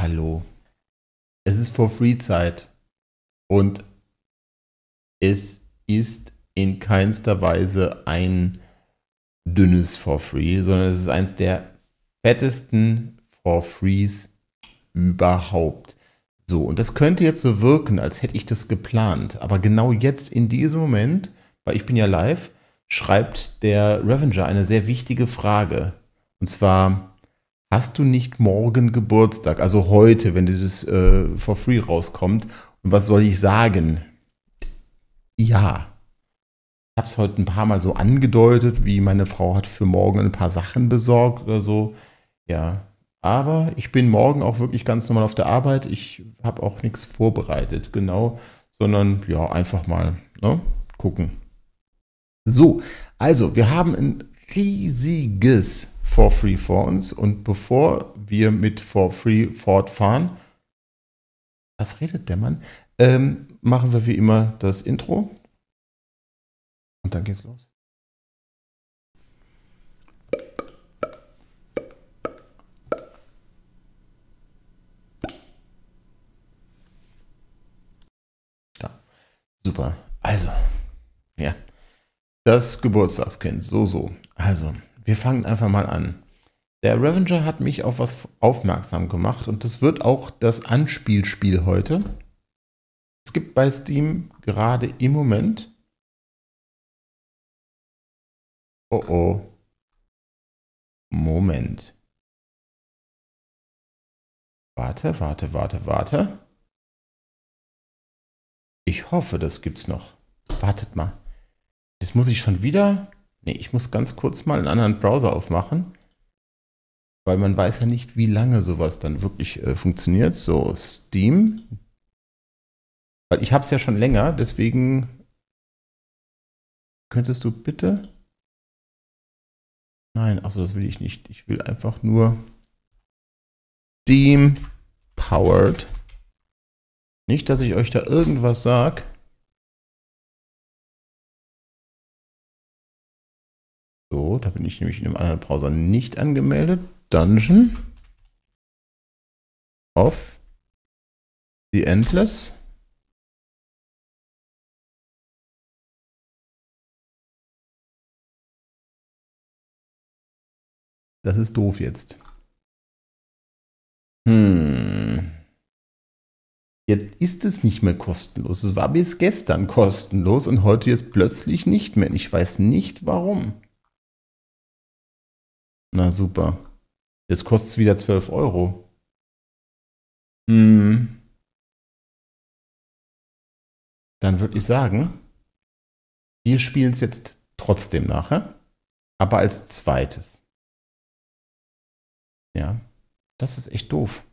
hallo. Es ist For Free Zeit. Und es ist in keinster Weise ein dünnes For Free, sondern es ist eins der fettesten For Frees überhaupt. So, und das könnte jetzt so wirken, als hätte ich das geplant. Aber genau jetzt in diesem Moment, weil ich bin ja live, schreibt der Revenger eine sehr wichtige Frage. Und zwar, hast du nicht morgen Geburtstag? Also heute, wenn dieses For Free rauskommt. Und was soll ich sagen? Ja. Ich habe es heute ein paar Mal so angedeutet, wie meine Frau hat für morgen ein paar Sachen besorgt oder so. Ja, aber ich bin morgen auch wirklich ganz normal auf der Arbeit. Ich habe auch nichts vorbereitet, genau. Sondern, ja, einfach mal ne, gucken. So, also, wir haben ein riesiges For Free vor uns. Und bevor wir mit For Free fortfahren, was redet der Mann? Machen wir wie immer das Intro. Und dann geht's los. Da. Super. Also, ja. Das Geburtstagskind. So, so. Also, wir fangen einfach mal an. Der Revenger hat mich auf was aufmerksam gemacht und das wird auch das Anspielspiel heute. Es gibt bei Steam gerade im Moment. Oh oh. Moment. Warte, warte, warte, warte. Ich hoffe, das gibt's noch. Wartet mal. Jetzt muss ich schon wieder... Nee, ich muss ganz kurz mal einen anderen Browser aufmachen. Weil man weiß ja nicht, wie lange sowas dann wirklich funktioniert. So, Steam. Weil ich habe es ja schon länger, deswegen... Könntest du bitte... Nein, achso, das will ich nicht. Ich will einfach nur Steam Powered. Nicht, dass ich euch da irgendwas sage. So, da bin ich nämlich in einem anderen Browser nicht angemeldet. Dungeon of the Endless. Das ist doof jetzt. Jetzt ist es nicht mehr kostenlos. Es war bis gestern kostenlos und heute jetzt plötzlich nicht mehr. Ich weiß nicht warum. Na super. Jetzt kostet es wieder 12 Euro. Dann würde ich sagen, wir spielen es jetzt trotzdem nachher, aber als zweites. Ja, das ist echt doof.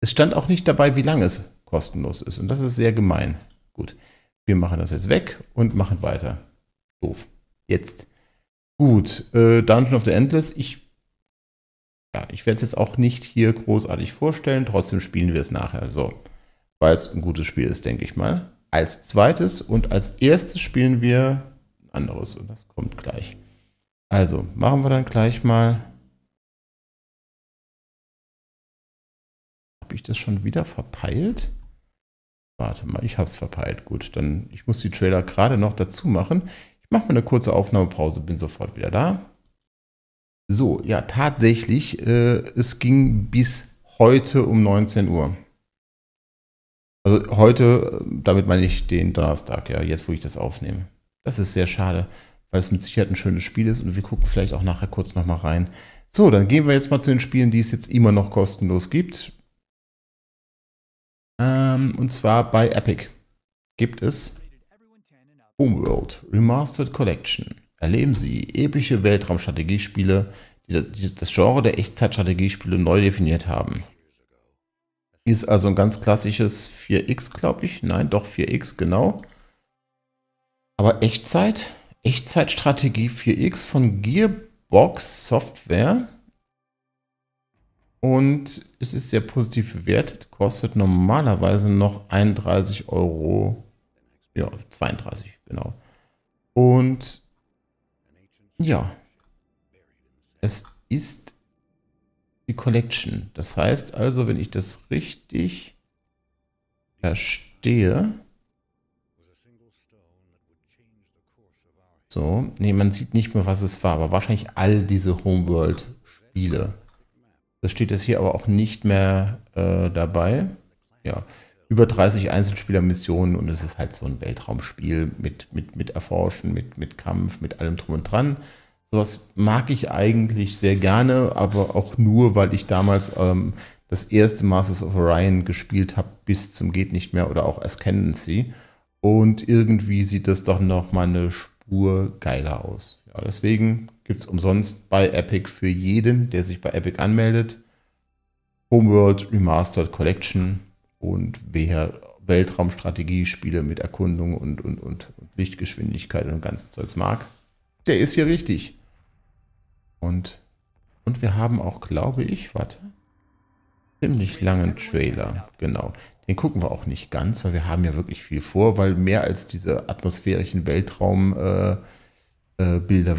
Es stand auch nicht dabei, wie lange es kostenlos ist. Und das ist sehr gemein. Gut, wir machen das jetzt weg und machen weiter. Doof. Jetzt. Gut, Dungeon of the Endless. Ich werde es jetzt auch nicht hier großartig vorstellen. Trotzdem spielen wir es nachher so. Weil es ein gutes Spiel ist, denke ich mal. Als zweites und als erstes spielen wir... anderes und das kommt gleich. Also, machen wir dann gleich mal. Habe ich das schon wieder verpeilt? Warte mal, ich habe es verpeilt. Gut, dann ich muss die Trailer gerade noch dazu machen. Ich mache mal eine kurze Aufnahmepause, bin sofort wieder da. So, ja, tatsächlich, es ging bis heute um 19 Uhr. Also heute, damit meine ich den Donnerstag, ja, jetzt wo ich das aufnehme. Das ist sehr schade, weil es mit Sicherheit ein schönes Spiel ist und wir gucken vielleicht auch nachher kurz nochmal rein. So, dann gehen wir jetzt mal zu den Spielen, die es jetzt immer noch kostenlos gibt. Und zwar bei Epic gibt es Homeworld Remastered Collection. Erleben Sie epische Weltraumstrategiespiele, die das Genre der Echtzeitstrategiespiele neu definiert haben. Ist also ein ganz klassisches 4X, glaube ich. Nein, doch 4X, genau. Aber Echtzeit? Echtzeitstrategie 4X von Gearbox Software. Und es ist sehr positiv bewertet. Kostet normalerweise noch 31 Euro. Ja, 32, genau. Und ja, Es ist die Collection. Das heißt also, wenn ich das richtig verstehe. So, nee, man sieht nicht mehr, was es war, aber wahrscheinlich all diese Homeworld-Spiele. Das steht jetzt hier aber auch nicht mehr dabei. Ja, über 30 Einzelspieler-Missionen und es ist halt so ein Weltraumspiel mit Erforschen, mit Kampf, mit allem drum und dran. Sowas mag ich eigentlich sehr gerne, aber auch nur, weil ich damals das erste Masters of Orion gespielt habe, bis zum geht nicht mehr, oder auch Ascendancy. Und irgendwie sieht das doch noch mal eine geiler aus. Ja, deswegen gibt es umsonst bei Epic für jeden, der sich bei Epic anmeldet, Homeworld Remastered Collection, und wer Weltraumstrategiespiele mit Erkundung und Lichtgeschwindigkeit und ganzen Zeugs mag, der ist hier richtig. Und wir haben auch, glaube ich, warte, ziemlich langen Trailer, genau. Den gucken wir auch nicht ganz, weil wir haben ja wirklich viel vor, weil mehr als diese atmosphärischen Weltraumbilder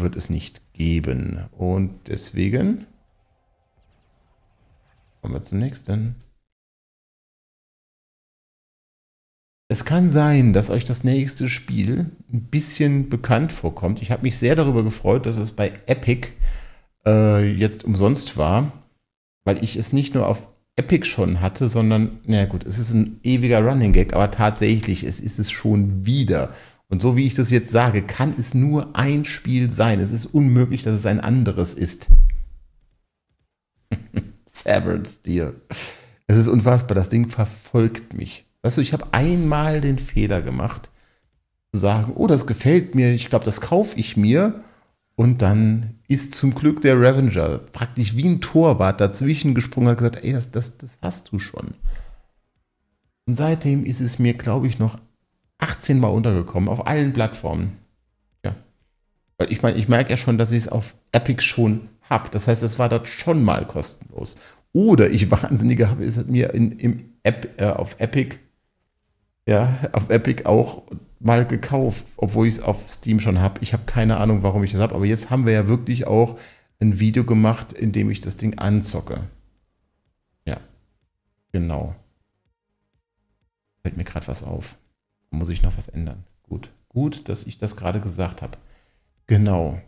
wird es nicht geben. Und deswegen kommen wir zum nächsten. Es kann sein, dass euch das nächste Spiel ein bisschen bekannt vorkommt. Ich habe mich sehr darüber gefreut, dass es bei Epic jetzt umsonst war, weil ich es nicht nur auf Epic schon hatte, sondern, na gut, es ist ein ewiger Running Gag, aber tatsächlich, es ist es schon wieder. Und so wie ich das jetzt sage, kann es nur ein Spiel sein. Es ist unmöglich, dass es ein anderes ist. Severed Steel. Es ist unfassbar, das Ding verfolgt mich. Weißt du, ich habe einmal den Fehler gemacht, zu sagen, oh, das gefällt mir, ich glaube, das kaufe ich mir. Und dann ist zum Glück der Revenger praktisch wie ein Torwart dazwischen gesprungen und hat gesagt, ey, das hast du schon. Und seitdem ist es mir, glaube ich, noch 18 Mal untergekommen, auf allen Plattformen. Ja. Weil ich meine, ich merke ja schon, dass ich es auf Epic schon habe. Das heißt, es war dort schon mal kostenlos. Oder ich Wahnsinnige habe es mir auf Epic, ja, auf Epic auch mal gekauft, obwohl ich es auf Steam schon habe. Ich habe keine Ahnung, warum ich das habe, aber jetzt haben wir ja wirklich auch ein Video gemacht, in dem ich das Ding anzocke. Ja, genau. Fällt mir gerade was auf. Da muss ich noch was ändern. Gut, gut, dass ich das gerade gesagt habe. Genau.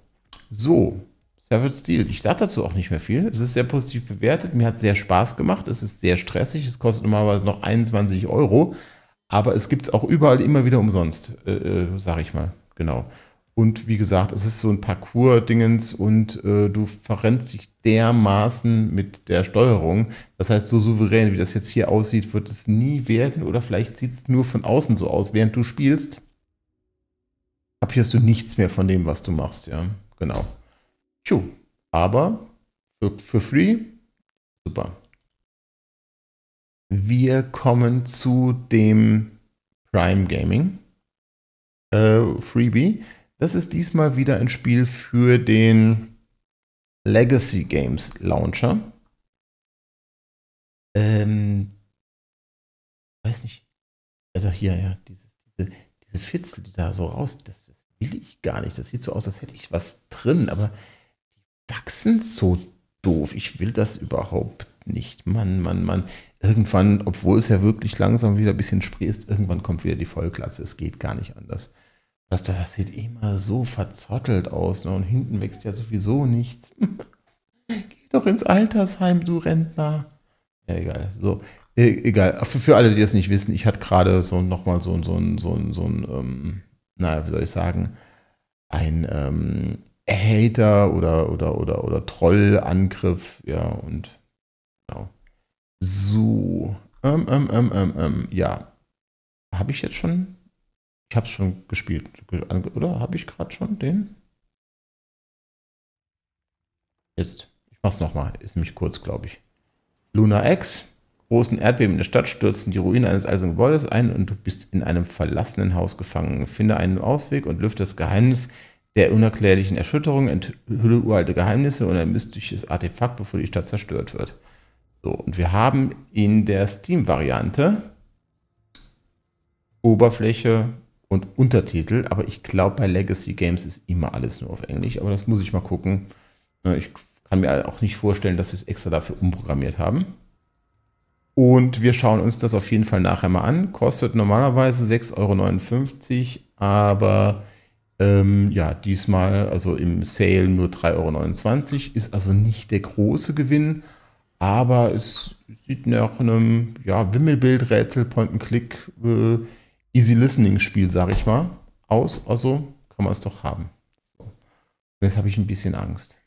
So, Severed Steel. Ich sage dazu auch nicht mehr viel. Es ist sehr positiv bewertet. Mir hat es sehr Spaß gemacht. Es ist sehr stressig. Es kostet normalerweise noch 21 €. Aber es gibt es auch überall immer wieder umsonst, sage ich mal, genau. Und wie gesagt, es ist so ein Parcours-Dingens und du verrennst dich dermaßen mit der Steuerung. Das heißt, so souverän, wie das jetzt hier aussieht, wird es nie werden, oder vielleicht sieht es nur von außen so aus, während du spielst. Kapierst du nichts mehr von dem, was du machst, ja, genau. Tju, aber für free, super. Wir kommen zu dem Prime Gaming Freebie. Das ist diesmal wieder ein Spiel für den Legacy Games Launcher. Weiß nicht. Also hier, ja, diese Fitzel, die da so raus, das will ich gar nicht. Das sieht so aus, als hätte ich was drin, aber die wachsen so doof. Ich will das überhaupt nicht. Mann, Mann, Mann. Irgendwann, obwohl es ja wirklich langsam wieder ein bisschen sprießt, irgendwann kommt wieder die Vollklatze. Es geht gar nicht anders. Das sieht immer so verzottelt aus, ne? Und hinten wächst ja sowieso nichts. Geh doch ins Altersheim, du Rentner. Ja, egal. So, egal. Für alle, die das nicht wissen, ich hatte gerade so nochmal naja, wie soll ich sagen, ein Hater oder Trollangriff, ja, und genau. So, ja, habe ich jetzt schon, ich habe es schon gespielt, oder habe ich gerade schon den? Jetzt, ich mach's nochmal, ist nämlich kurz, glaube ich. Lunar X, großen Erdbeben in der Stadt, stürzen die Ruinen eines alten Gebäudes ein und du bist in einem verlassenen Haus gefangen. Finde einen Ausweg und lüfte das Geheimnis der unerklärlichen Erschütterung, enthülle uralte Geheimnisse und ein mystisches Artefakt, bevor die Stadt zerstört wird. So, und wir haben in der Steam-Variante Oberfläche und Untertitel, aber ich glaube, bei Legacy Games ist immer alles nur auf Englisch, aber das muss ich mal gucken. Ich Kann mir auch nicht vorstellen, dass sie es extra dafür umprogrammiert haben. Und wir schauen uns das auf jeden Fall nachher mal an. Kostet normalerweise 6,59 €, aber ja, diesmal, also im Sale nur 3,29 €. Ist also nicht der große Gewinn, aber es sieht nach einem ja, Wimmelbild, Rätsel, Point-and-Click, Easy-Listening-Spiel, sage ich mal, aus. Also kann man es doch haben. So. Jetzt habe ich ein bisschen Angst.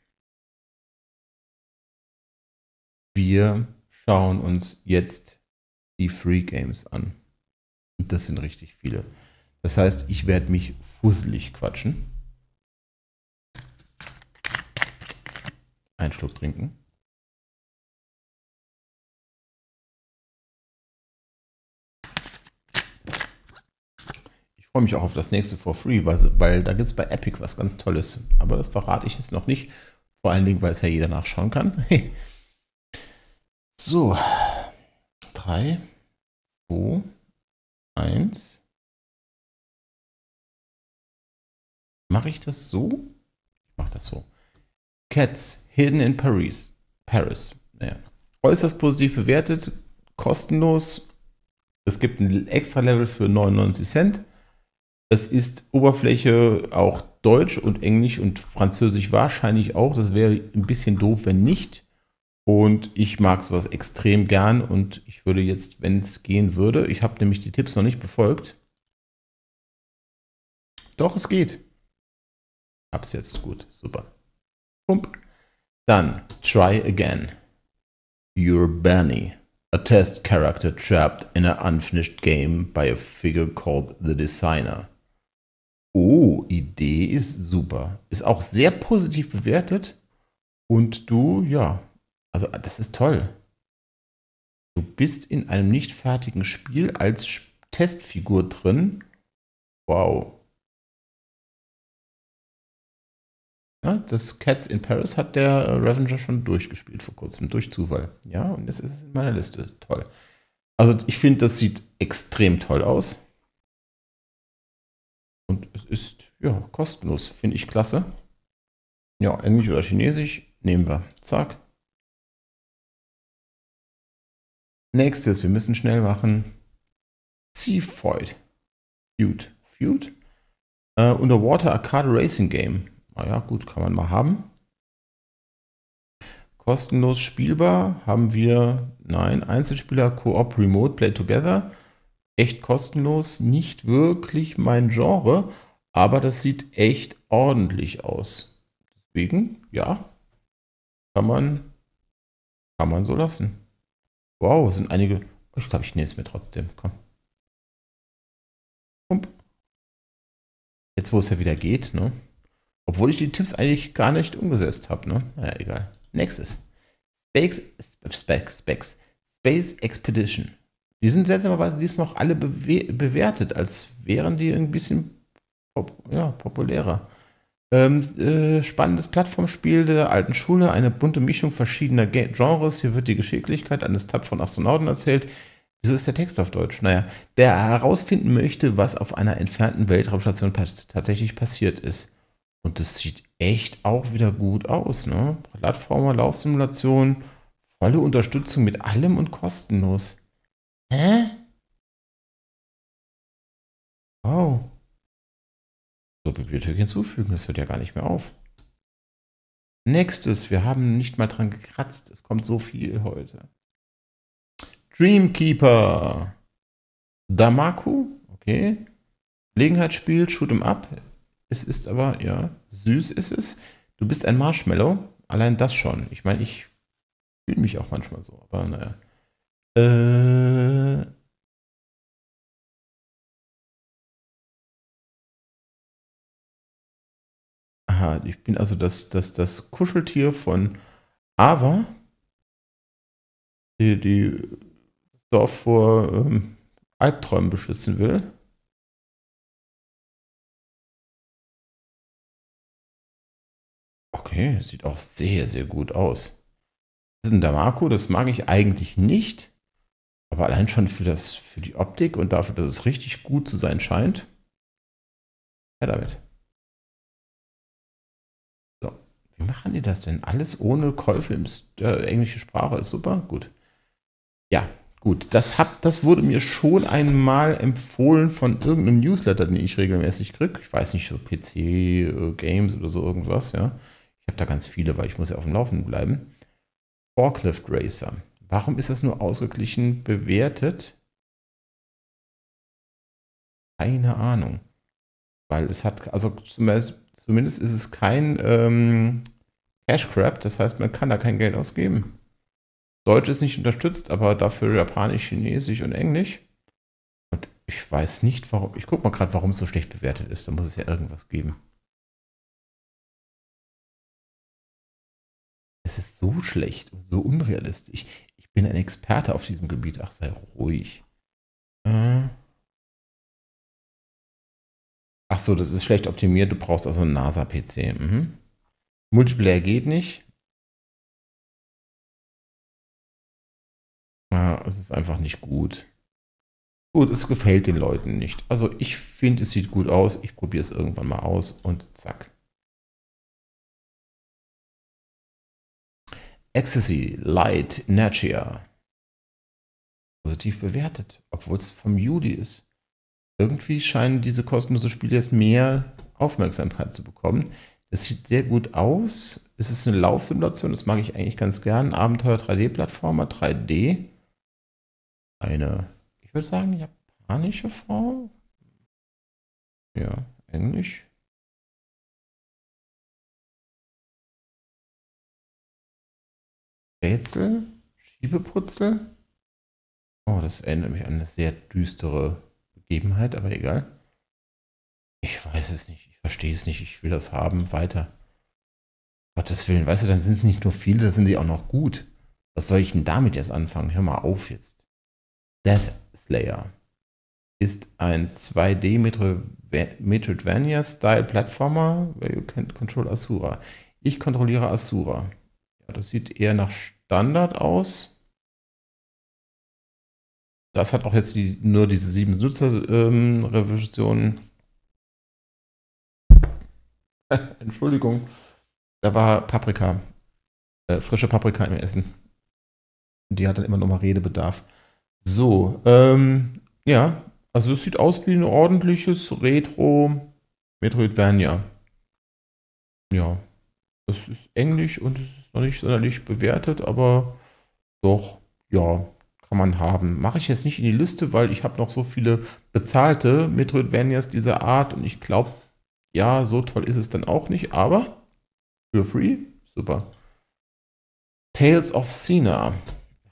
Wir schauen uns jetzt die Free Games an. Und das sind richtig viele. Das heißt, ich werde mich fusselig quatschen. Einen Schluck trinken. Ich freue mich auch auf das nächste For Free, weil da gibt es bei Epic was ganz Tolles. Aber das verrate ich jetzt noch nicht. Vor allen Dingen, weil es ja jeder nachschauen kann. Hey. So, 3, 2, 1. Mache ich das so? Ich mache das so. Cats Hidden in Paris. Ja. Äußerst positiv bewertet, kostenlos. Es gibt ein extra Level für 99 €. Es ist Oberfläche auch Deutsch und Englisch und Französisch wahrscheinlich auch. Das wäre ein bisschen doof, wenn nicht. Und ich mag sowas extrem gern und ich würde jetzt, wenn es gehen würde, ich habe nämlich die Tipps noch nicht befolgt. Doch, es geht. Hab's jetzt gut, super. Pump. Dann, try again. You're Benny, a test character trapped in an unfinished game by a figure called the Designer. Oh, Idee ist super. Ist auch sehr positiv bewertet und du, ja. Also das ist toll. Du bist in einem nicht fertigen Spiel als Testfigur drin. Wow. Ja, das Cats in Paris hat der Revenger schon durchgespielt vor kurzem, durch Zufall. Ja, und das ist in meiner Liste. Toll. Also ich finde, das sieht extrem toll aus. Und es ist, ja, kostenlos. Finde ich klasse. Ja, Englisch oder Chinesisch nehmen wir. Zack. Nächstes, wir müssen schnell machen. SeaFeud. Feud. Underwater Arcade Racing Game. Naja, gut, kann man mal haben. Kostenlos spielbar haben wir, nein, Einzelspieler, Koop, Remote, Play Together. Echt kostenlos, nicht wirklich mein Genre, aber das sieht echt ordentlich aus. Deswegen, ja, kann man so lassen. Wow, sind einige. Ich glaube, ich nehme es mir trotzdem. Komm. Pump. Jetzt, wo es ja wieder geht, ne? Obwohl ich die Tipps eigentlich gar nicht umgesetzt habe, ne? Naja, egal. Nächstes. Space Expedition. Die sind seltsamerweise diesmal auch alle bewertet, als wären die ein bisschen populärer. Spannendes Plattformspiel der alten Schule, eine bunte Mischung verschiedener Genres. Hier wird die Geschicklichkeit eines tapferen Astronauten erzählt. Wieso ist der Text auf Deutsch? Naja, der herausfinden möchte, was auf einer entfernten Weltraumstation tatsächlich passiert ist. Und das sieht echt auch wieder gut aus, ne? Plattformer, Laufsimulation, volle Unterstützung mit allem und kostenlos. Hä? Wow. Bibliothek hinzufügen, das hört ja gar nicht mehr auf. Nächstes, wir haben nicht mal dran gekratzt, es kommt so viel heute. Dreamkeeper. Damaku, okay. Gelegenheitsspiel, shoot 'em up. Es ist aber, ja, süß ist es. Du bist ein Marshmallow, allein das schon. Ich meine, ich fühle mich auch manchmal so, aber naja. Aha, ich bin also das Kuscheltier von Ava, die das Dorf vor Albträumen beschützen will. Okay, sieht auch sehr, sehr gut aus. Das ist ein Damaku, das mag ich eigentlich nicht, aber allein schon für die Optik und dafür, dass es richtig gut zu sein scheint. Ja, damit. Wir machen die das denn? Alles ohne Käufe in englische Sprache ist super. Gut. Ja, gut. Das wurde mir schon einmal empfohlen von irgendeinem Newsletter, den ich regelmäßig kriege. Ich weiß nicht, so PC-Games oder so irgendwas, ja. Ich habe da ganz viele, weil ich muss ja auf dem Laufenden bleiben. Forklift Racer. Warum ist das nur ausgeglichen bewertet? Keine Ahnung. Weil es hat, also zumindest ist es kein Cash Grab, das heißt, man kann da kein Geld ausgeben. Deutsch ist nicht unterstützt, aber dafür Japanisch, Chinesisch und Englisch. Und ich weiß nicht, warum. Ich gucke mal gerade, warum es so schlecht bewertet ist. Da muss es ja irgendwas geben. Es ist so schlecht und so unrealistisch. Ich bin ein Experte auf diesem Gebiet. Ach, sei ruhig. Ach so, das ist schlecht optimiert. Du brauchst also einen NASA-PC. Mhm. Multiplayer geht nicht. Ja, es ist einfach nicht gut. Gut, es gefällt den Leuten nicht. Also ich finde, es sieht gut aus. Ich probiere es irgendwann mal aus und zack. Ecstasy Light Inertia. Positiv bewertet, obwohl es vom Juli ist. Irgendwie scheinen diese kostenlosen Spiele jetzt mehr Aufmerksamkeit zu bekommen. Das sieht sehr gut aus. Es ist eine Laufsimulation, das mag ich eigentlich ganz gern. Abenteuer 3D-Plattformer, 3D. Eine, ich würde sagen, japanische Frau. Ja, Englisch. Rätsel, Schiebeputzel. Oh, das erinnert mich an eine sehr düstere Begebenheit, aber egal. Ich weiß es nicht, ich verstehe es nicht, ich will das haben, weiter. Gottes Willen, weißt du, dann sind es nicht nur viele, dann sind sie auch noch gut. Was soll ich denn damit jetzt anfangen? Hör mal auf jetzt. Death Slayer ist ein 2D Metroidvania-Style-Plattformer, where you can control Asura. Ich kontrolliere Asura. Ja, das sieht eher nach Standard aus. Das hat auch jetzt nur diese 7-Nutzer-Revision. Entschuldigung. Da war Paprika. Frische Paprika im Essen. Und die hat dann immer noch mal Redebedarf. So, ja. Also es sieht aus wie ein ordentliches Retro-Metroidvania. Ja. Es ist englisch und es ist noch nicht sonderlich bewertet, aber doch, ja. Kann man haben. Mache ich jetzt nicht in die Liste, weil ich habe noch so viele bezahlte Metroidvanias dieser Art und ich glaube, ja, so toll ist es dann auch nicht, aber für free, super. Tales of Sena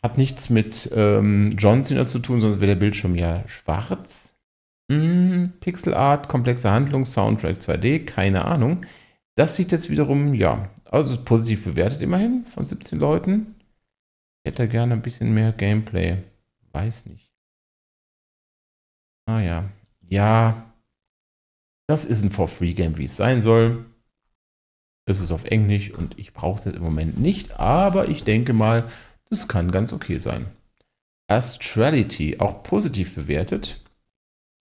hat nichts mit John Cena zu tun, sonst wäre der Bildschirm ja schwarz. Pixel Art, komplexe Handlung, Soundtrack 2D, keine Ahnung. Das sieht jetzt wiederum, ja, also positiv bewertet immerhin von 17 Leuten. Ich hätte gerne ein bisschen mehr Gameplay. Weiß nicht. Ah ja. Ja. Das ist ein For-Free-Game, wie es sein soll. Es ist auf Englisch und ich brauche es jetzt im Moment nicht, aber ich denke mal, das kann ganz okay sein. Astrality, auch positiv bewertet.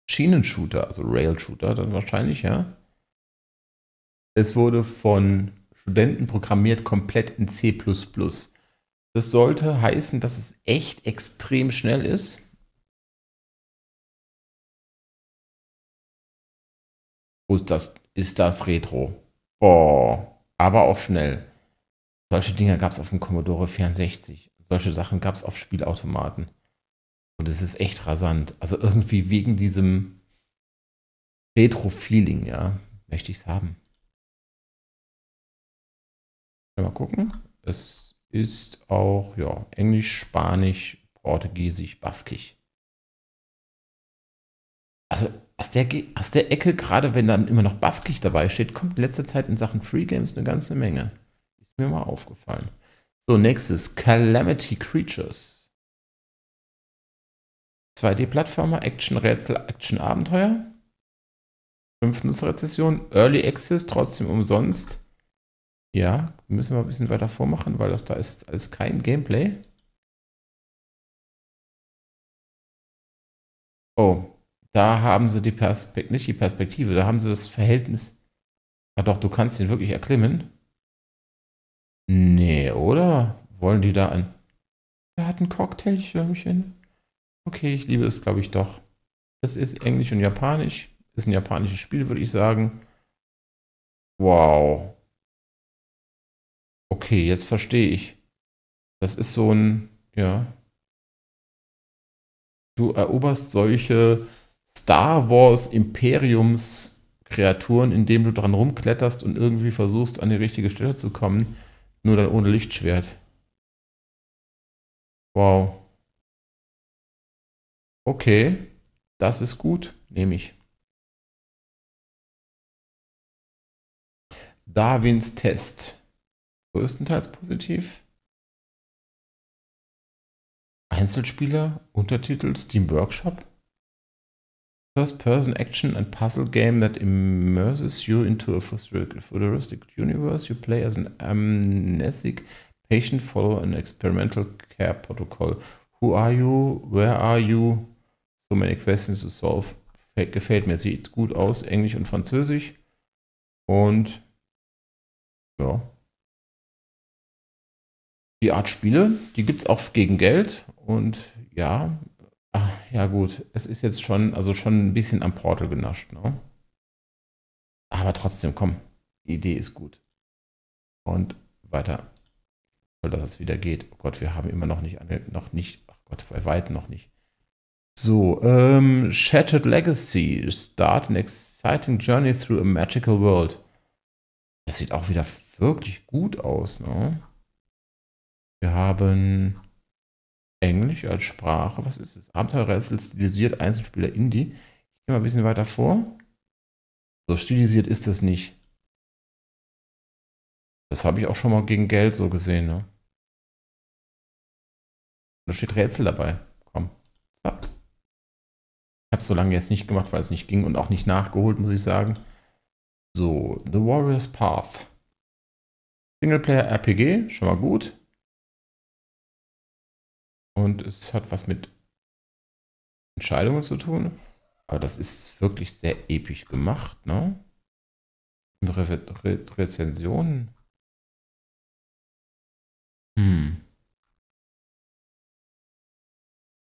Schienenshooter, also Rail-Shooter dann wahrscheinlich, ja. Es wurde von Studenten programmiert, komplett in C++. Das sollte heißen, dass es echt extrem schnell ist. Und das ist das Retro. Oh, aber auch schnell. Solche Dinger gab es auf dem Commodore 64. Solche Sachen gab es auf Spielautomaten. Und es ist echt rasant. Also irgendwie wegen diesem Retro-Feeling, ja, möchte ich es haben. Mal gucken. Es ist auch, ja, Englisch, Spanisch, Portugiesisch, Baskisch. Also aus der Ecke, gerade wenn dann immer noch Baskisch dabei steht, kommt in letzter Zeit in Sachen Free Games eine ganze Menge. Ist mir mal aufgefallen. So, nächstes, Calamity Creatures. 2D-Plattformer, Action-Rätsel, Action-Abenteuer. 5-Nutzer-Rezession, Early Access, trotzdem umsonst. Ja, müssen wir ein bisschen weiter vormachen, weil das da ist jetzt alles kein Gameplay. Oh, da haben sie die Perspektive, nicht die Perspektive, da haben sie das Verhältnis. Ah doch, du kannst ihn wirklich erklimmen. Nee, oder? Wollen die da ein... Er hat ein Cocktailschirmchen. Okay, ich liebe es, glaube ich, doch. Das ist Englisch und Japanisch. Ist ein japanisches Spiel, würde ich sagen. Wow. Okay, jetzt verstehe ich. Das ist so ein... Ja. Du eroberst solche Star Wars Imperiums-Kreaturen, indem du dran rumkletterst und irgendwie versuchst, an die richtige Stelle zu kommen. Nur dann ohne Lichtschwert. Wow. Okay. Das ist gut. Nehme ich. Darwin's Test. Größtenteils positiv. Einzelspieler, Untertitel, Steam Workshop. First-person action and puzzle game that immerses you into a futuristic universe. You play as an amnesic patient, follow an experimental care protocol. Who are you? Where are you? So many questions to solve. Gefällt mir. Sieht gut aus, Englisch und Französisch. Und ja. Die Art Spiele, die gibt es auch gegen Geld. Und ja, ach, ja gut, es ist jetzt schon, also schon ein bisschen am Portal genascht, ne? Aber trotzdem, komm, die Idee ist gut. Und weiter. Soll das jetzt wieder geht. Oh Gott, wir haben immer noch nicht, ach Gott, bei weitem noch nicht. So, Shattered Legacy. Start an exciting journey through a magical world. Das sieht auch wieder wirklich gut aus, ne? Wir haben... Englisch als Sprache. Was ist das? Abenteuerrätsel, stilisiert, Einzelspieler, Indie. Ich gehe mal ein bisschen weiter vor. So stilisiert ist das nicht. Das habe ich auch schon mal gegen Geld so gesehen. Ne? Da steht Rätsel dabei. Komm. Ja. Ich habe es so lange jetzt nicht gemacht, weil es nicht ging und auch nicht nachgeholt, muss ich sagen. So, The Warrior's Path. Singleplayer-RPG, schon mal gut. Und es hat was mit Entscheidungen zu tun. Aber das ist wirklich sehr episch gemacht, ne? Rezensionen.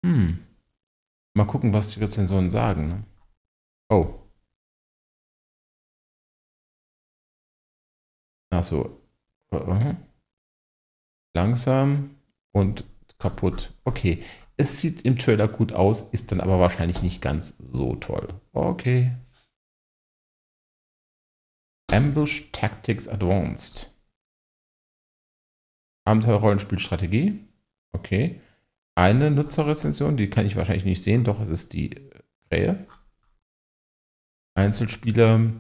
Mal gucken, was die Rezensionen sagen, ne? Oh. Ach so. Langsam und kaputt. Okay. Es sieht im Trailer gut aus, ist dann aber wahrscheinlich nicht ganz so toll. Okay. Ambush Tactics Advanced. Abenteuer-Rollenspiel-Strategie. Okay. Eine Nutzerrezension, die kann ich wahrscheinlich nicht sehen, doch es ist die Krähe. Einzelspieler,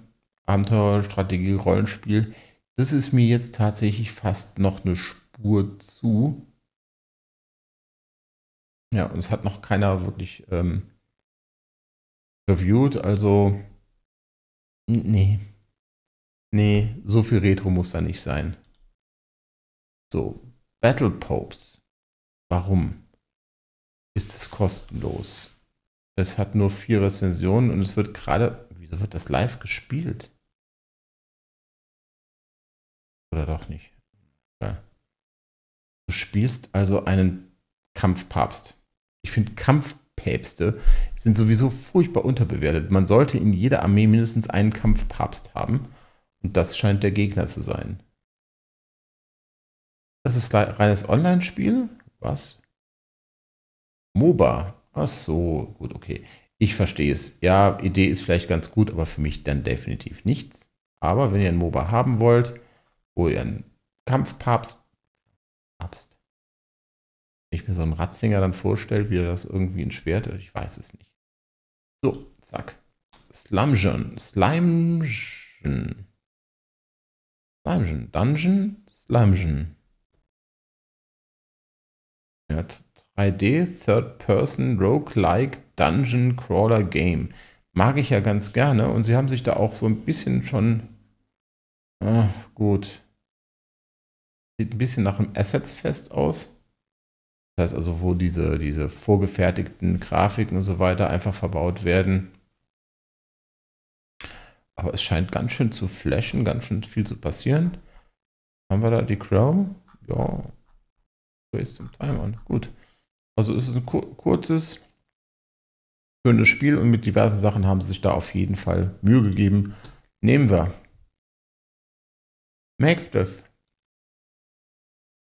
Abenteuer-Strategie, Rollenspiel. Das ist mir jetzt tatsächlich fast noch eine Spur zu. Ja, und es hat noch keiner wirklich reviewed, also nee. Nee, so viel Retro muss da nicht sein. So, Battle Popes. Warum ist es kostenlos? Es hat nur 4 Rezensionen und es wird gerade, wieso wird das live gespielt? Oder doch nicht? Ja. Du spielst also einen Kampfpapst. Ich finde, Kampfpäpste sind sowieso furchtbar unterbewertet. Man sollte in jeder Armee mindestens einen Kampfpapst haben. Und das scheint der Gegner zu sein. Das ist reines Online-Spiel. Was? MOBA. Ach so, gut, okay. Ich verstehe es. Ja, Idee ist vielleicht ganz gut, aber für mich dann definitiv nichts. Aber wenn ihr ein MOBA haben wollt, wo ihr einen Kampfpapst habt, ich mir so einen Ratzinger dann vorstelle, wie er das irgendwie in Schwert, ich weiß es nicht. So, zack. Slimgeon. Slimgeon. Slimgeon. Dungeon. Slimgeon. Ja, 3D, Third-Person, Roguelike, Dungeon-Crawler-Game. Mag ich ja ganz gerne und sie haben sich da auch so ein bisschen schon... Ach, gut. Sieht ein bisschen nach einem Assets-Fest aus. Das heißt also, wo diese vorgefertigten Grafiken und so weiter einfach verbaut werden. Aber es scheint ganz schön zu flashen, ganz schön viel zu passieren. Haben wir da die Crow? Ja. Race zum Time an. Gut. Also es ist ein kurzes, schönes Spiel und mit diversen Sachen haben sie sich da auf jeden Fall Mühe gegeben. Nehmen wir. Make Stuff.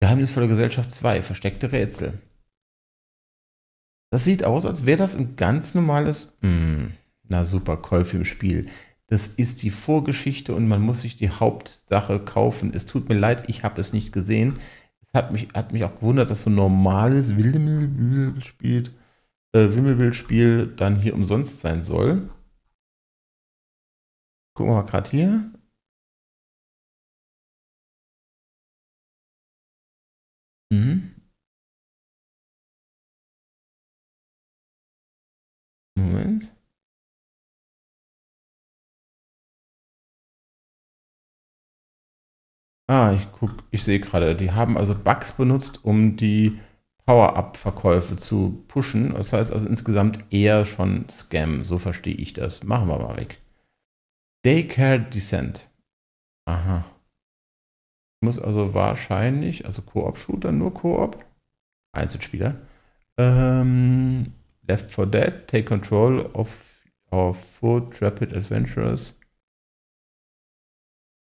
Geheimnisvolle Gesellschaft 2. Versteckte Rätsel. Das sieht aus, als wäre das ein ganz normales... na super, Käufe im Spiel. Das ist die Vorgeschichte und man muss sich die Hauptsache kaufen. Es tut mir leid, ich habe es nicht gesehen. Es hat mich auch gewundert, dass so ein normales Wimmelbildspiel dann hier umsonst sein soll. Gucken wir mal gerade hier. Moment. Ah, ich sehe gerade, die haben also Bugs benutzt, um die Power-Up-Verkäufe zu pushen. Das heißt also insgesamt eher schon Scam, so verstehe ich das. Machen wir mal weg. Daycare Descent. Aha. Muss also wahrscheinlich, also Koop-Shooter, nur Koop, Einzelspieler. Left for Dead, Take Control of Food, Rapid Adventures.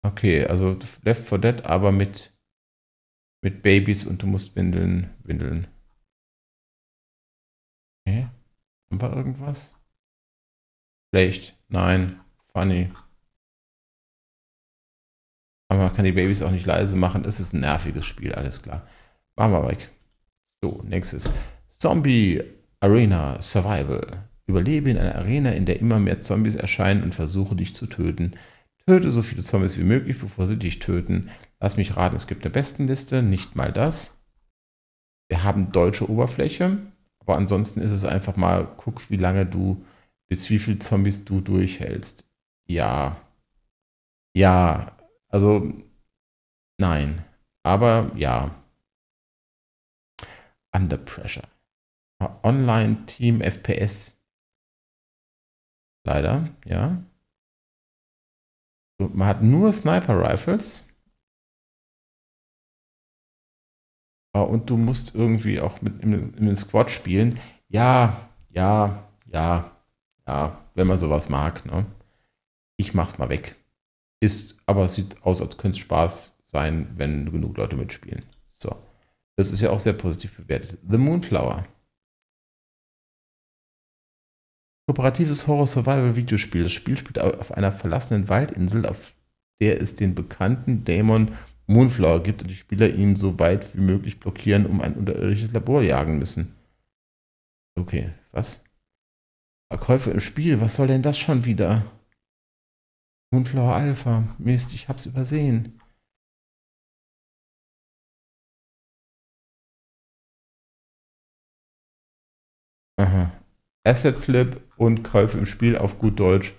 Okay, also Left 4 Dead, aber mit Babys und du musst windeln. Okay, haben wir irgendwas? Schlecht, nein, funny. Aber man kann die Babys auch nicht leise machen, es ist ein nerviges Spiel, alles klar. Machen wir weg. So, nächstes. Zombie Arena Survival. Überlebe in einer Arena, in der immer mehr Zombies erscheinen und versuche dich zu töten. Töte so viele Zombies wie möglich, bevor sie dich töten. Lass mich raten, es gibt eine Bestenliste, nicht mal das. Wir haben deutsche Oberfläche, aber ansonsten ist es einfach mal, guck, wie lange du, bis wie viele Zombies du durchhältst. Ja. Ja. Also, nein. Aber, ja. Under Pressure. Online Team FPS. Leider, ja. Man hat nur Sniper-Rifles und du musst irgendwie auch mit in den Squad spielen. Ja, wenn man sowas mag. Ne? Ich mach's mal weg. Aber es sieht aus, als könnte es Spaß sein, wenn genug Leute mitspielen. So, das ist ja auch sehr positiv bewertet. The Moonflower. Kooperatives Horror-Survival-Videospiel. Das Spiel spielt auf einer verlassenen Waldinsel, auf der es den bekannten Dämon Moonflower gibt und die Spieler ihn so weit wie möglich blockieren, um ein unterirdisches Labor jagen müssen. Okay, was? Verkäufe im Spiel, was soll denn das schon wieder? Moonflower Alpha, Mist, ich hab's übersehen. Aha. Asset Flip und Käufe im Spiel auf gut Deutsch.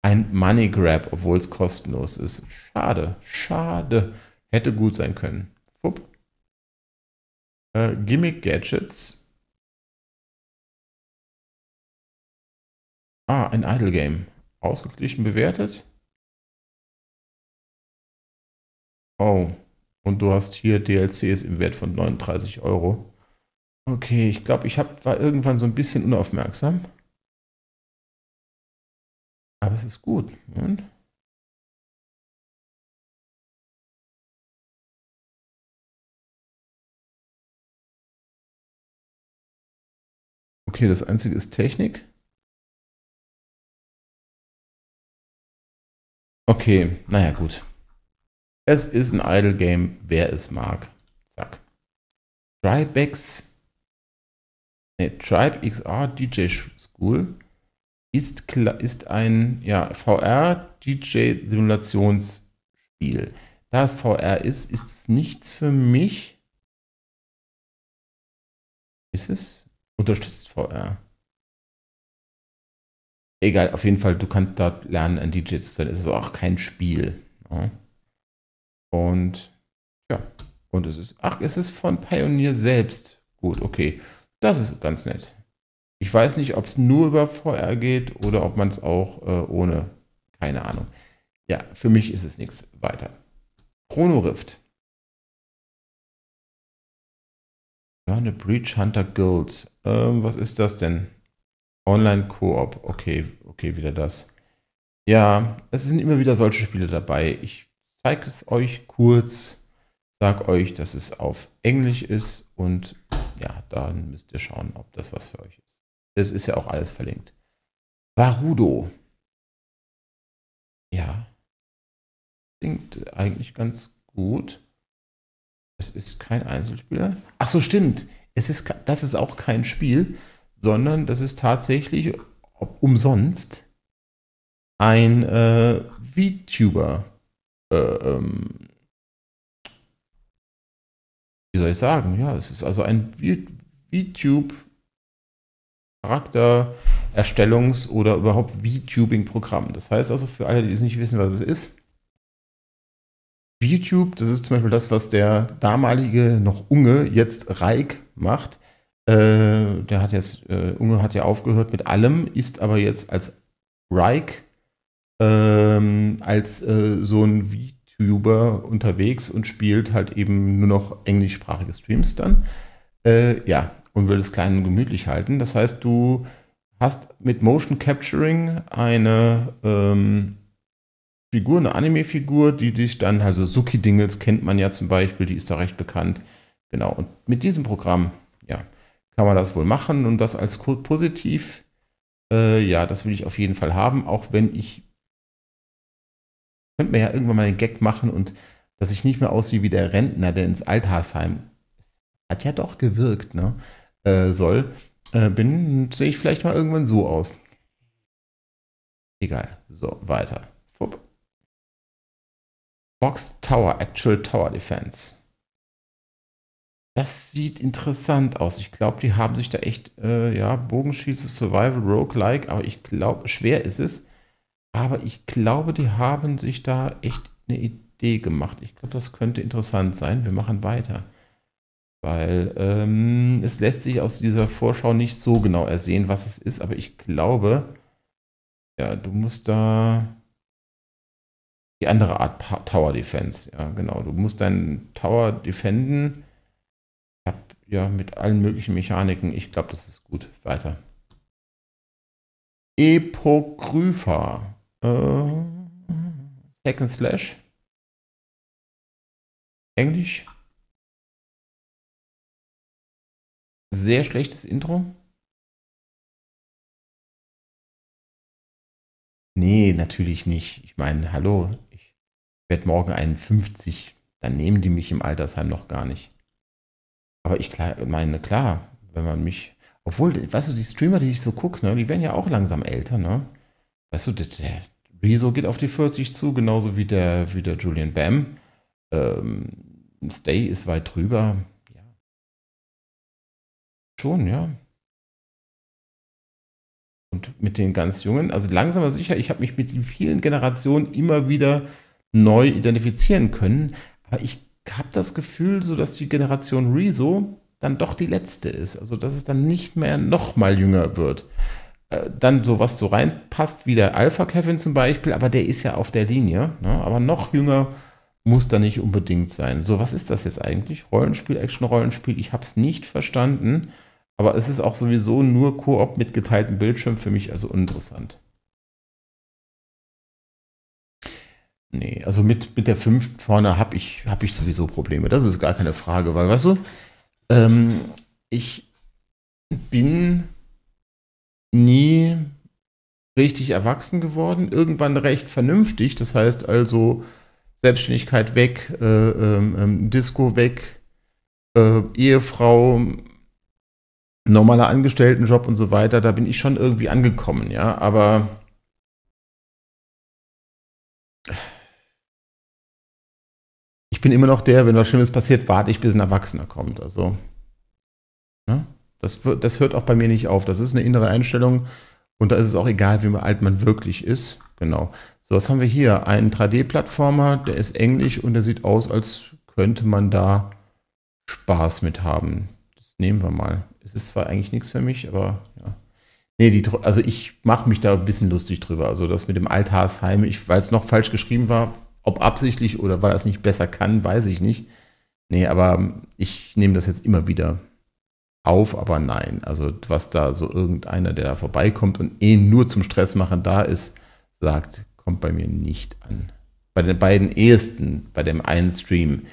Ein Money Grab, obwohl es kostenlos ist. Schade, schade. Hätte gut sein können. Gimmick Gadgets. Ah, ein Idle Game. Ausgeglichen bewertet. Oh, und du hast hier DLCs im Wert von 39 €. Okay, ich glaube, war irgendwann so ein bisschen unaufmerksam. Aber es ist gut. Moment. Okay, das Einzige ist Technik. Okay, naja, gut. Es ist ein Idle Game, wer es mag. Zack. TribeXR DJ School ist ein VR-DJ-Simulationsspiel. Da es VR ist, ist es nichts für mich. Ist es? Unterstützt VR. Egal, auf jeden Fall, du kannst dort lernen, ein DJ zu sein. Es ist auch kein Spiel. Ja. Und es ist von Pioneer selbst. Gut, okay. Das ist ganz nett. Ich weiß nicht, ob es nur über VR geht oder ob man es auch ohne, keine Ahnung. Ja, für mich ist es nichts weiter. Chrono Rift. Ja, eine Breach Hunter Guild. Was ist das denn? Online Koop. Okay, okay, wieder das. Ja, es sind immer wieder solche Spiele dabei. Ich zeige es euch kurz. Sag euch, dass es auf Englisch ist. Und ja, dann müsst ihr schauen, ob das was für euch ist. Das ist ja auch alles verlinkt. Varudo. Ja. Klingt eigentlich ganz gut. Es ist kein Einzelspieler. Ach so, stimmt. Das ist auch kein Spiel, sondern das ist tatsächlich umsonst ein VTuber. Wie soll ich sagen? Ja, es ist also ein VTube Charaktererstellungs- oder überhaupt VTubing-Programm. Das heißt also, für alle, die es nicht wissen, was es ist, VTube, das ist zum Beispiel das, was der damalige noch Unge, jetzt Raik, macht. Der hat jetzt, Unge hat ja aufgehört mit allem, ist aber jetzt als Raik, als so ein VTuber unterwegs und spielt halt eben nur noch englischsprachige Streams dann. Ja, und will es klein und gemütlich halten. Das heißt, du hast mit Motion Capturing eine Figur, eine Anime-Figur, die dich dann, also Suki-Dingels kennt man ja zum Beispiel, die ist da recht bekannt. Genau, und mit diesem Programm, ja, kann man das wohl machen und das als positiv, ja, das will ich auf jeden Fall haben, auch wenn ich, könnte mir ja irgendwann mal einen Gag machen und dass ich nicht mehr aussehe wie der Rentner, der ins Altersheim, hat ja doch gewirkt, ne, sehe ich vielleicht mal irgendwann so aus. Egal, so, weiter. Fupp. Boxed Tower, Actual Tower Defense. Das sieht interessant aus. Ich glaube, die haben sich da echt, ja, Bogenschieße, Survival, Roguelike, aber ich glaube, schwer ist es, aber ich glaube, die haben sich da echt eine Idee gemacht. Ich glaube, das könnte interessant sein. Wir machen weiter. Weil es lässt sich aus dieser Vorschau nicht so genau ersehen, was es ist, aber ich glaube, ja, du musst da die andere Art Tower Defense, ja genau, du musst deinen Tower defenden, ja, mit allen möglichen Mechaniken, ich glaube, das ist gut, weiter. Epokrypha, Hack and Slash, Englisch. Sehr schlechtes Intro. Nee, natürlich nicht. Ich meine, hallo, ich werde morgen 51. Dann nehmen die mich im Altersheim noch gar nicht. Aber ich meine, klar, wenn man mich... Obwohl, weißt du, die Streamer, die ich so gucke, ne, die werden ja auch langsam älter, ne? Weißt du, der Rezo geht auf die 40 zu, genauso wie der Julian Bam. Stay ist weit drüber. Schon, ja. Und mit den ganz Jungen, also langsam aber sicher, ich habe mich mit den vielen Generationen immer wieder neu identifizieren können, aber ich habe das Gefühl, so dass die Generation Rezo dann doch die letzte ist, also dass es dann nicht mehr nochmal jünger wird. Dann sowas so reinpasst wie der Alpha Kevin zum Beispiel, aber der ist ja auf der Linie, ne? Aber noch jünger muss da nicht unbedingt sein. So, was ist das jetzt eigentlich? Rollenspiel, Action-Rollenspiel, ich habe es nicht verstanden. Aber es ist auch sowieso nur Koop mit geteiltem Bildschirm, für mich also uninteressant. Nee, also mit der 5 vorne hab ich sowieso Probleme. Das ist gar keine Frage, weil, weißt du, ich bin nie richtig erwachsen geworden. Irgendwann recht vernünftig, das heißt also Selbstständigkeit weg, Disco weg, Ehefrau, normaler Angestelltenjob und so weiter, da bin ich schon irgendwie angekommen, ja, aber ich bin immer noch der, wenn was Schlimmes passiert, warte ich, bis ein Erwachsener kommt, also ne? Das hört auch bei mir nicht auf, das ist eine innere Einstellung und da ist es auch egal, wie alt man wirklich ist, genau. So, was haben wir hier? Ein 3D-Plattformer, der ist englisch und der sieht aus, als könnte man da Spaß mit haben. Das nehmen wir mal. Es ist zwar eigentlich nichts für mich, aber ja. Nee, also ich mache mich da ein bisschen lustig drüber. Also das mit dem Altarsheim, weil es noch falsch geschrieben war, ob absichtlich oder weil er es nicht besser kann, weiß ich nicht. Nee, aber ich nehme das jetzt immer wieder. auf, aber nein. Also was da so irgendeiner, der da vorbeikommt und eh nur zum Stressmachen da ist, sagt, kommt bei mir nicht an. Bei den beiden ehesten, bei dem einen Stream,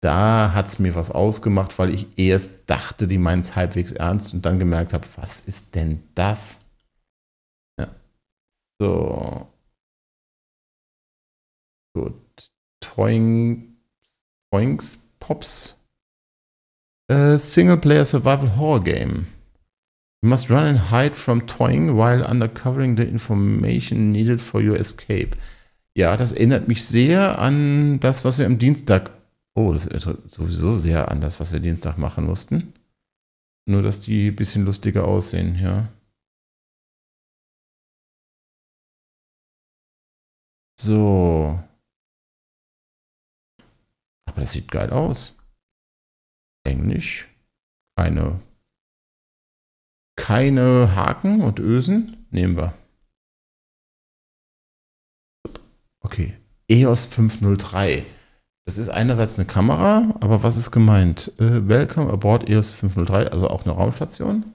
da hat es mir was ausgemacht, weil ich erst dachte, die meinen es halbwegs ernst und dann gemerkt habe, was ist denn das? Ja. So. Gut. Toinks Pops. Single-player survival horror game. You must run and hide from Toying while uncovering the information needed for your escape. Ja, das erinnert mich sehr an das, was wir am Dienstag... Oh, das erinnert sowieso sehr an das, was wir Dienstag machen mussten. Nur, dass die ein bisschen lustiger aussehen, ja. So. Aber das sieht geil aus. Englisch. Keine Haken und Ösen. Nehmen wir. Okay. EOS 503. Das ist einerseits eine Kamera, aber was ist gemeint? Welcome aboard EOS 503, also auch eine Raumstation.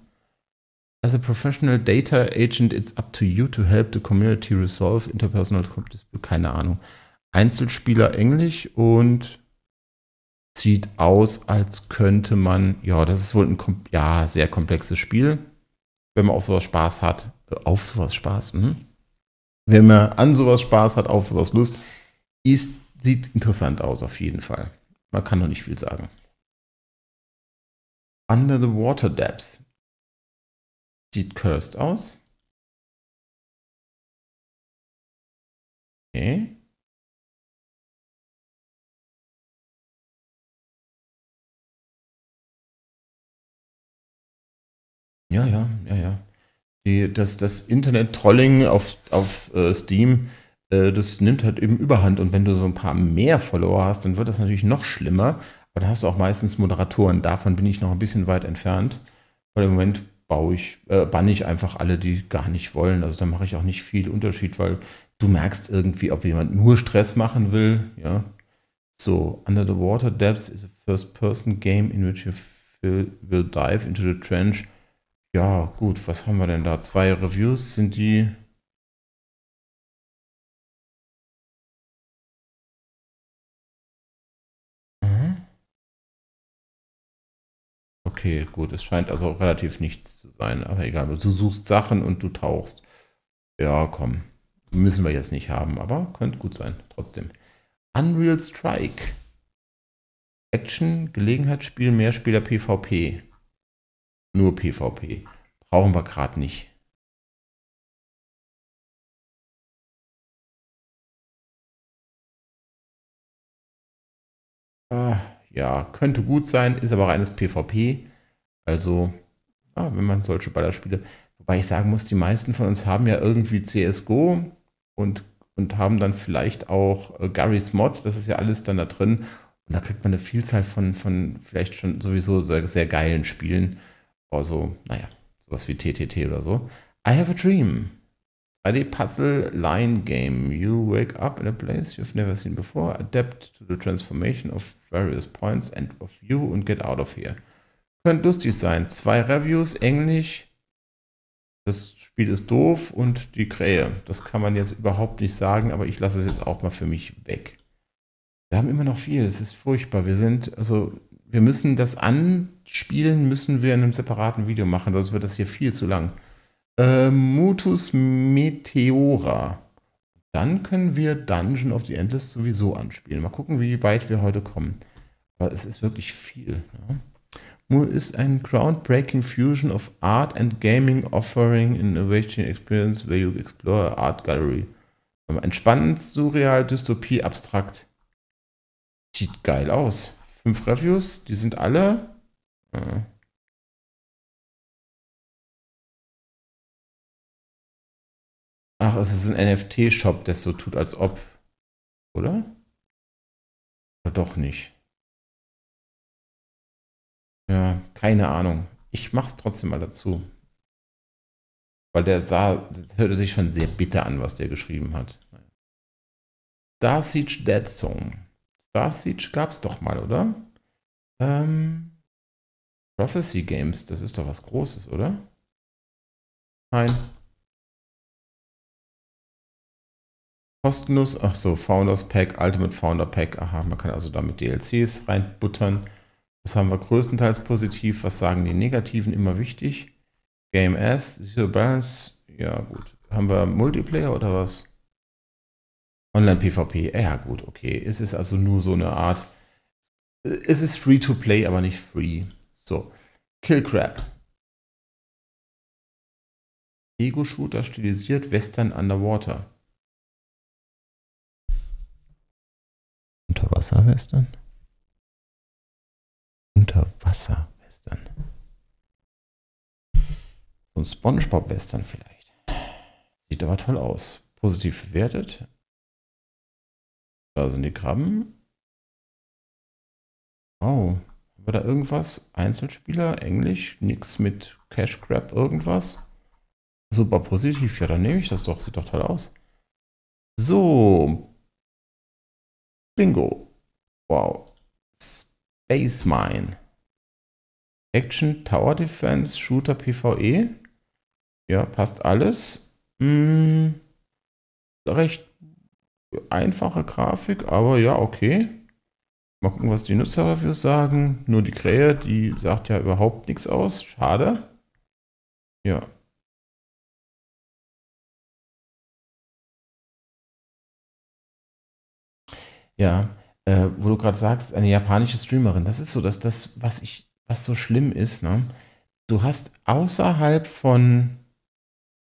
As a professional data agent, it's up to you to help the community resolve interpersonal dispute. Keine Ahnung. Einzelspieler Englisch und... Sieht aus, als könnte man, ja, das ist wohl ein sehr komplexes Spiel, wenn man auf sowas Spaß hat, wenn man an sowas Spaß hat, auf sowas Lust, sieht interessant aus auf jeden Fall. Man kann noch nicht viel sagen. Under the Water Depths sieht cursed aus. Okay. Ja. Das Internet-Trolling auf Steam, das nimmt halt eben überhand. Und wenn du so ein paar mehr Follower hast, dann wird das natürlich noch schlimmer. Aber da hast du auch meistens Moderatoren. Davon bin ich noch ein bisschen weit entfernt. Weil im Moment banne ich einfach alle, die gar nicht wollen. Also da mache ich auch nicht viel Unterschied, weil du merkst irgendwie, ob jemand nur Stress machen will. Ja. So, Under the Water Depths is a first-person game in which you will dive into the trench. Ja, gut, was haben wir denn da? 2 Reviews sind die. Okay, gut, es scheint also relativ nichts zu sein, aber egal, du suchst Sachen und du tauchst. Ja, komm, müssen wir jetzt nicht haben, aber könnte gut sein, trotzdem. Unreal Strike. Action, Gelegenheitsspiel, Mehrspieler, PvP. Nur PvP. Brauchen wir gerade nicht. Ja, könnte gut sein, ist aber reines PvP. Also, wenn man solche Ballerspiele... Wobei ich sagen muss, die meisten von uns haben ja irgendwie CSGO und haben dann vielleicht auch Garry's Mod. Das ist ja alles dann da drin. Und da kriegt man eine Vielzahl von vielleicht schon sowieso sehr geilen Spielen. Also, naja, sowas wie TTT oder so. I Have a Dream. 3D-Puzzle-Line-Game. You wake up in a place you've never seen before, adapt to the transformation of various points and of you and get out of here. Könnte lustig sein. 2 Reviews, Englisch. Das Spiel ist doof und die Krähe. Das kann man jetzt überhaupt nicht sagen, aber ich lasse es jetzt auch mal für mich weg. Wir haben immer noch viel. Es ist furchtbar. Wir müssen das anspielen, müssen wir in einem separaten Video machen, sonst wird das hier viel zu lang. Mutus Meteora. Dann können wir Dungeon of the Endless sowieso anspielen. Mal gucken, wie weit wir heute kommen. Aber es ist wirklich viel. Mu ist ein groundbreaking fusion of art and gaming offering an innovative experience where you explore a art gallery. Entspannend, surreal, Dystopie, abstrakt. Sieht geil aus. 5 Reviews, die sind alle. Ach, es ist ein NFT-Shop, das so tut, als ob. Oder? Oder doch nicht. Ja, keine Ahnung. Ich mach's trotzdem mal dazu. Weil das hörte sich schon sehr bitter an, was der geschrieben hat. Star Siege Dead Song. Star Siege gab es doch mal, oder? Prophecy Games, das ist doch was Großes, oder? Nein. Kostenlos, ach so, Founders Pack, Ultimate Founder Pack, aha, man kann also damit DLCs reinbuttern. Das haben wir größtenteils positiv, was sagen die Negativen, immer wichtig. Game S, Zero Balance, ja gut. Haben wir Multiplayer oder was? Online-PvP, ja gut, okay. Es ist also nur so eine Art, es ist Free-to-Play, aber nicht Free. So, Killcrab. Ego-Shooter, stilisiert, Western Underwater. Unterwasser-Western? Unterwasser-Western. So ein SpongeBob-Western vielleicht. Sieht aber toll aus. Positiv bewertet. Da sind die Krabben. Oh, haben wir da irgendwas? Einzelspieler, Englisch, nichts mit Cash Grab, irgendwas. Super positiv, ja, dann nehme ich das doch. Sieht doch toll aus. So. Bingo. Wow. Space Mine. Action, Tower Defense, Shooter, PvE. Ja, passt alles. Hm, recht einfache Grafik, aber ja, okay. Mal gucken, was die Nutzerreviews sagen. Nur die Krähe, die sagt ja überhaupt nichts aus. Schade. Ja. Ja, wo du gerade sagst, eine japanische Streamerin, das ist so, dass das, was so schlimm ist, ne? Du hast außerhalb von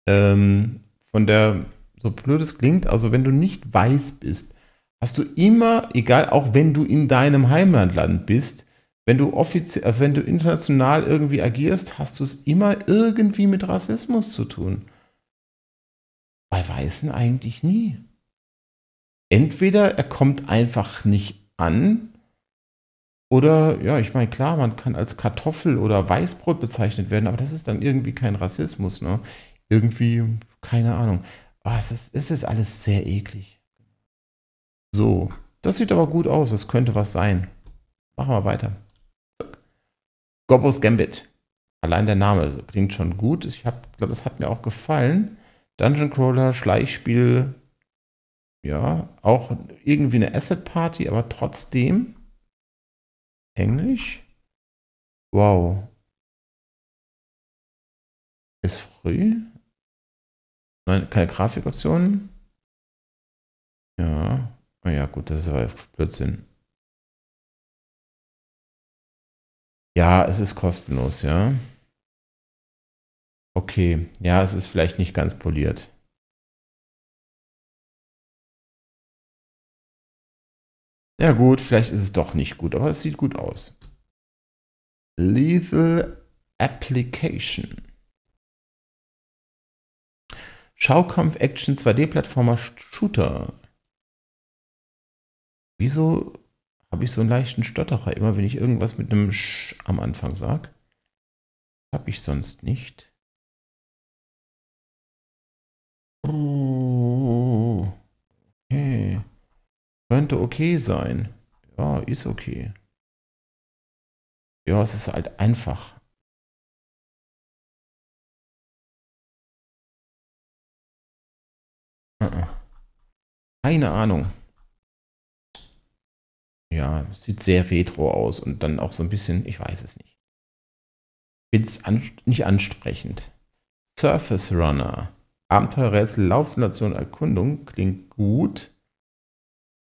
der, so blöd es klingt, also wenn du nicht weiß bist, hast du immer, egal, auch wenn du in deinem Heimatland bist, wenn du offiziell, wenn du international irgendwie agierst, hast du es immer irgendwie mit Rassismus zu tun. Bei Weißen eigentlich nie. Entweder er kommt einfach nicht an, oder, ja, ich meine, klar, man kann als Kartoffel oder Weißbrot bezeichnet werden, aber das ist dann irgendwie kein Rassismus, ne? Irgendwie, keine Ahnung. Oh, es ist alles sehr eklig. So, das sieht aber gut aus, das könnte was sein. Machen wir weiter. Gobbo's Gambit. Allein der Name klingt schon gut. Ich glaube, das hat mir auch gefallen. Dungeon Crawler, Schleichspiel, ja, auch irgendwie eine Asset Party, aber trotzdem Englisch. Wow. Ist früh. Nein, keine Grafikoptionen. Ja. Naja, gut, das ist aber Blödsinn. Ja, es ist kostenlos, ja. Okay. Ja, es ist vielleicht nicht ganz poliert. Ja gut, vielleicht ist es doch nicht gut, aber es sieht gut aus. Lethal Application. Schaukampf, Action, 2D-Plattformer, Shooter. Wieso habe ich so einen leichten Stotterer? Immer wenn ich irgendwas mit einem Sch am Anfang sage. Habe ich sonst nicht. Oh, okay. Könnte okay sein. Ja, ist okay. Ja, es ist halt einfach. Keine Ahnung. Ja, sieht sehr retro aus und dann auch so ein bisschen, ich weiß es nicht. Find's nicht ansprechend. Surface Runner. Abenteuerrätsel, Laufsimulation, Erkundung. Klingt gut.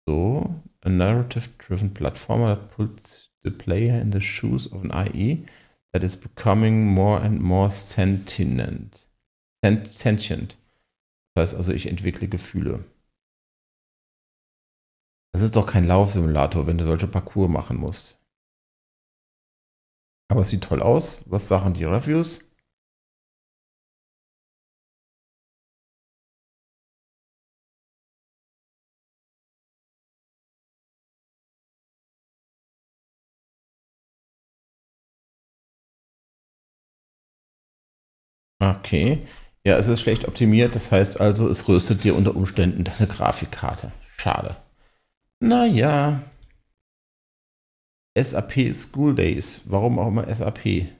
So, a narrative-driven platformer that puts the player in the shoes of an AI that is becoming more and more sentient. Das heißt also, ich entwickle Gefühle. Das ist doch kein Laufsimulator, wenn du solche Parcours machen musst. Aber es sieht toll aus. Was sagen die Reviews? Okay. Ja, es ist schlecht optimiert. Das heißt also, es röstet dir unter Umständen deine Grafikkarte. Schade. Naja. SAP School Days. Warum auch immer SAP?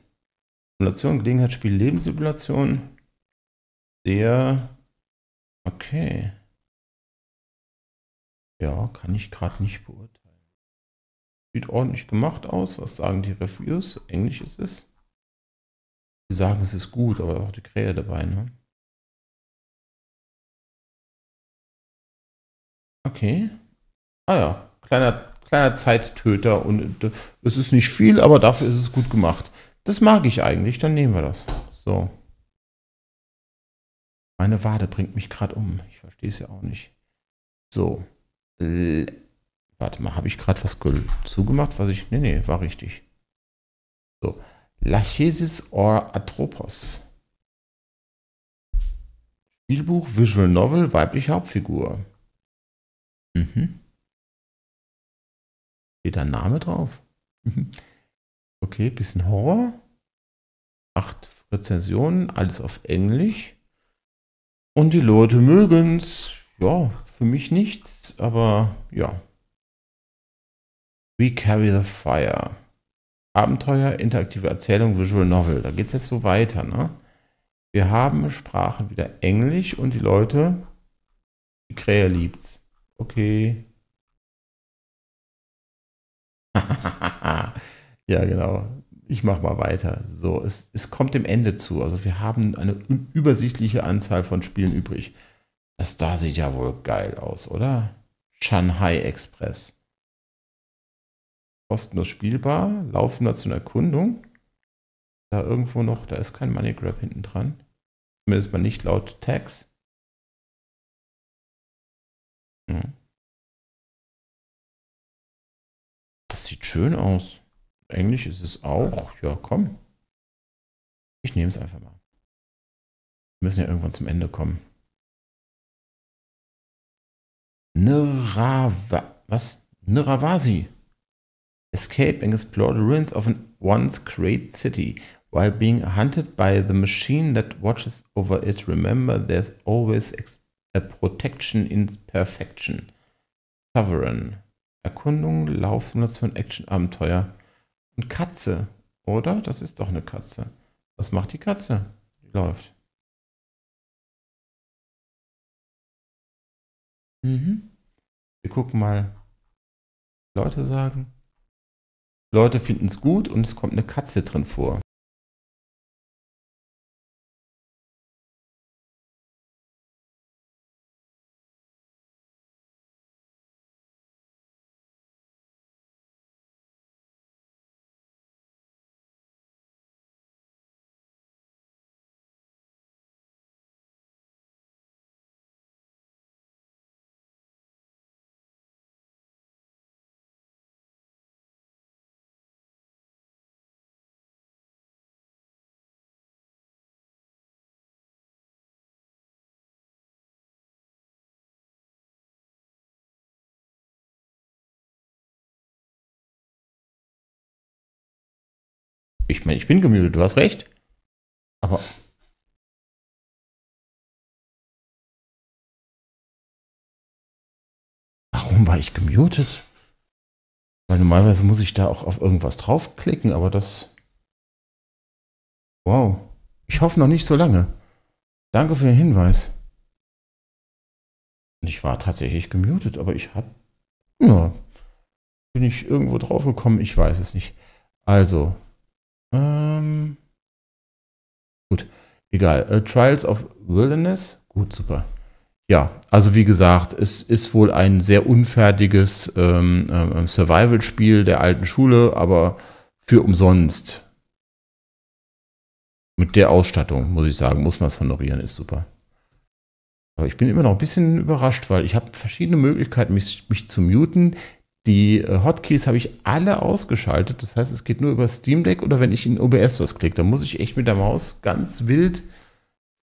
Simulation, Gelegenheitsspiel, Lebenssimulation. Der. Okay. Ja, kann ich gerade nicht beurteilen. Sieht ordentlich gemacht aus. Was sagen die Reviews? Englisch ist es. Die sagen, es ist gut, aber auch die Krähe dabei, ne? Okay. Ah ja, kleiner Zeittöter und es ist nicht viel, aber dafür ist es gut gemacht. Das mag ich eigentlich, dann nehmen wir das. So. Meine Wade bringt mich gerade um. Ich verstehe es ja auch nicht. So. Warte mal, habe ich gerade was zugemacht, was ich... Nee, war richtig. So. Lachesis or Atropos. Spielbuch, Visual Novel, weibliche Hauptfigur. Mhm. Steht da ein Name drauf? Okay, bisschen Horror. 8 Rezensionen, alles auf Englisch. Und die Leute mögen's. Ja, für mich nichts, aber ja. We Carry the Fire. Abenteuer, interaktive Erzählung, Visual Novel. Da geht es jetzt so weiter, ne? Wir haben Sprachen wieder Englisch und die Leute, die Krähe liebt's. Okay. Ja, genau. Ich mache mal weiter. So, es kommt dem Ende zu. Also wir haben eine übersichtliche Anzahl von Spielen übrig. Das da sieht ja wohl geil aus, oder? Shanghai Express. Kostenlos spielbar. Laufsimulation Erkundung. Da irgendwo noch, da ist kein Money Grab hinten dran. Zumindest mal nicht laut Tags. Hm. Das sieht schön aus. Englisch ist es auch. Ja, komm. Ich nehme es einfach mal. Wir müssen ja irgendwann zum Ende kommen. Was? Niravasi. Escape and explore the ruins of an once great city. While being hunted by the machine that watches over it, remember there's always a protection in perfection. Sovereign. Erkundung, Laufsimulation, Action, Abenteuer. Katze, oder? Das ist doch eine Katze. Was macht die Katze? Die läuft. Mhm. Wir gucken mal, was Leute sagen. Leute finden es gut und es kommt eine Katze drin vor. Ich meine, ich bin gemütet, du hast recht. Aber... Warum war ich gemutet? Weil normalerweise muss ich da auch auf irgendwas draufklicken, aber das... Wow. Ich hoffe noch nicht so lange. Danke für den Hinweis. Und ich war tatsächlich gemutet, aber ich habe... Ja. Bin ich irgendwo drauf gekommen? Ich weiß es nicht. Also... Gut, egal. Trials of Wilderness, gut, super. Ja, also wie gesagt, es ist wohl ein sehr unfertiges Survival-Spiel der alten Schule, aber für umsonst. Mit der Ausstattung, muss ich sagen, muss man es honorieren, ist super. Aber ich bin immer noch ein bisschen überrascht, weil ich habe verschiedene Möglichkeiten, mich zu muten. Die Hotkeys habe ich alle ausgeschaltet. Das heißt, es geht nur über Steam Deck oder wenn ich in OBS was klicke. Da muss ich echt mit der Maus ganz wild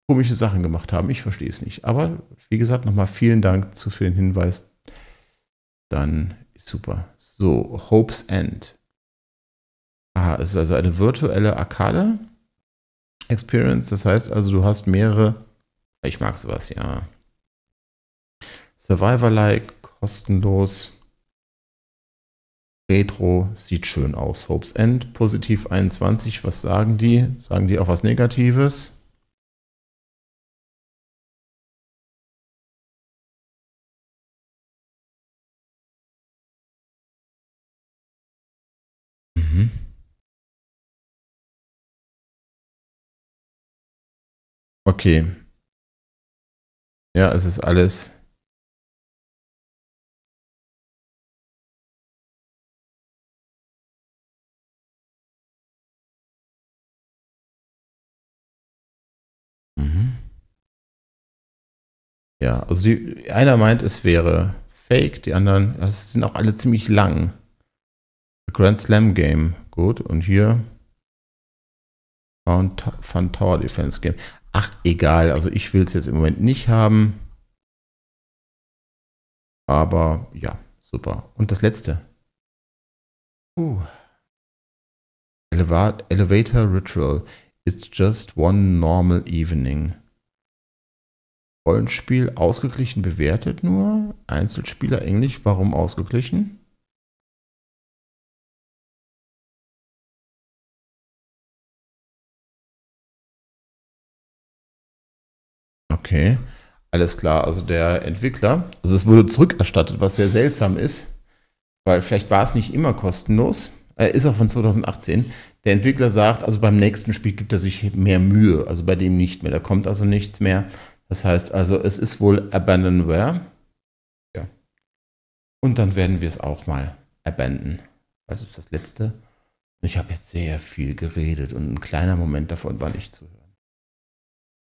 komische Sachen gemacht haben. Ich verstehe es nicht. Aber wie gesagt, nochmal vielen Dank für den Hinweis. Dann ist super. So, Hope's End. Aha, es ist also eine virtuelle Arcade-Experience. Das heißt also, du hast mehrere... Ich mag sowas, ja. Survivor-like, kostenlos... Retro sieht schön aus. Hope's End, positiv 21. Was sagen die? Sagen die auch was Negatives? Okay. Ja, es ist alles. Ja, also einer meint, es wäre fake, die anderen, das sind auch alle ziemlich lang. Grand Slam Game, gut, und hier Fun Tower Defense Game. Ach, egal, also ich will es jetzt im Moment nicht haben. Aber ja, super. Und das letzte. Elevator Ritual. It's just one normal evening. Rollenspiel ausgeglichen bewertet nur. Einzelspieler Englisch, warum ausgeglichen? Okay, alles klar. Also der Entwickler, also es wurde zurückerstattet, was sehr seltsam ist, weil vielleicht war es nicht immer kostenlos. Ist auch von 2018. Der Entwickler sagt, also beim nächsten Spiel gibt er sich mehr Mühe, also bei dem nicht mehr. Da kommt also nichts mehr. Das heißt also, es ist wohl Abandonware. Ja. Und dann werden wir es auch mal abandon. Das ist das Letzte. Ich habe jetzt sehr viel geredet und ein kleiner Moment davon war nicht zu hören.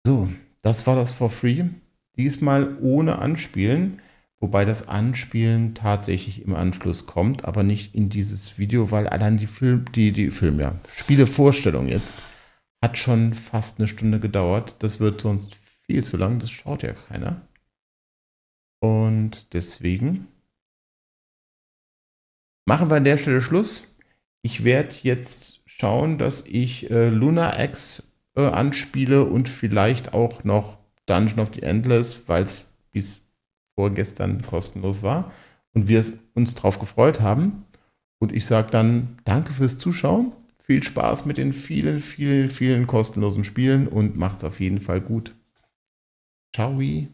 So, das war das For Free. Diesmal ohne Anspielen. Wobei das Anspielen tatsächlich im Anschluss kommt, aber nicht in dieses Video, weil allein die Spielevorstellung jetzt hat schon fast eine Stunde gedauert. Das wird sonst viel zu lang, das schaut ja keiner. Und deswegen machen wir an der Stelle Schluss. Ich werde jetzt schauen, dass ich Lunar X anspiele und vielleicht auch noch Dungeon of the Endless, weil es bis vorgestern kostenlos war und wir uns drauf gefreut haben. Und ich sage dann danke fürs Zuschauen. Viel Spaß mit den vielen, vielen, vielen kostenlosen Spielen und macht's auf jeden Fall gut. Ciao.